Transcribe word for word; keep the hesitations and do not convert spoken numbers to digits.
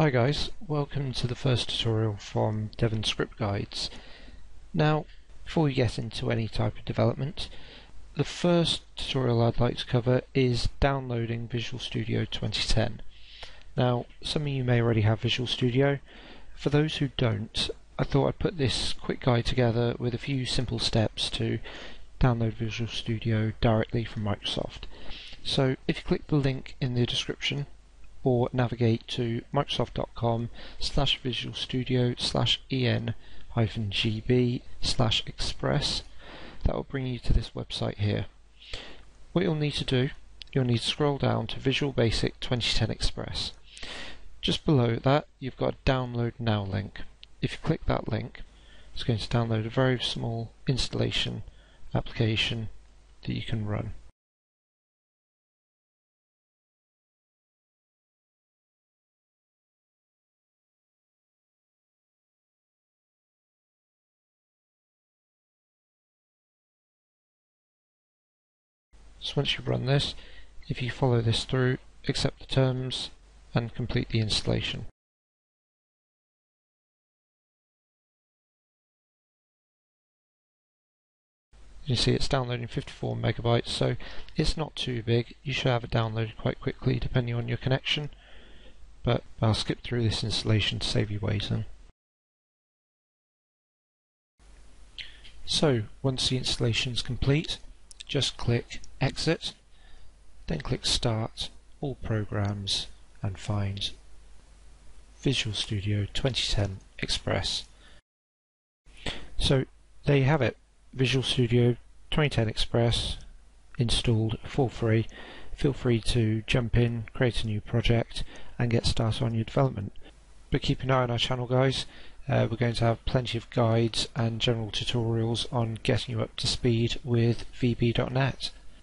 Hi guys, welcome to the first tutorial from DevAndScriptGuides. Now, before we get into any type of development, the first tutorial I'd like to cover is downloading Visual Studio twenty ten. Now, some of you may already have Visual Studio. For those who don't, I thought I'd put this quick guide together with a few simple steps to download Visual Studio directly from Microsoft. So, if you click the link in the description, or navigate to Microsoft.com slash Visual Studio slash en hyphen gb slash express. That will bring you to this website here. What you'll need to do, you'll need to scroll down to Visual Basic twenty ten Express. Just below that, you've got a Download Now link. If you click that link, it's going to download a very small installation application that you can run. So once you run this, if you follow this through, accept the terms and complete the installation. You see it's downloading fifty-four megabytes, so it's not too big. You should have it downloaded quite quickly depending on your connection, but I'll skip through this installation to save you waiting. So once the installation is complete, just click Exit, then click Start, All Programs, and find Visual Studio twenty ten Express. So there you have it, Visual Studio twenty ten Express installed for free. Feel free to jump in, create a new project, and get started on your development. But keep an eye on our channel, guys. Uh, we're going to have plenty of guides and general tutorials on getting you up to speed with V B dot net.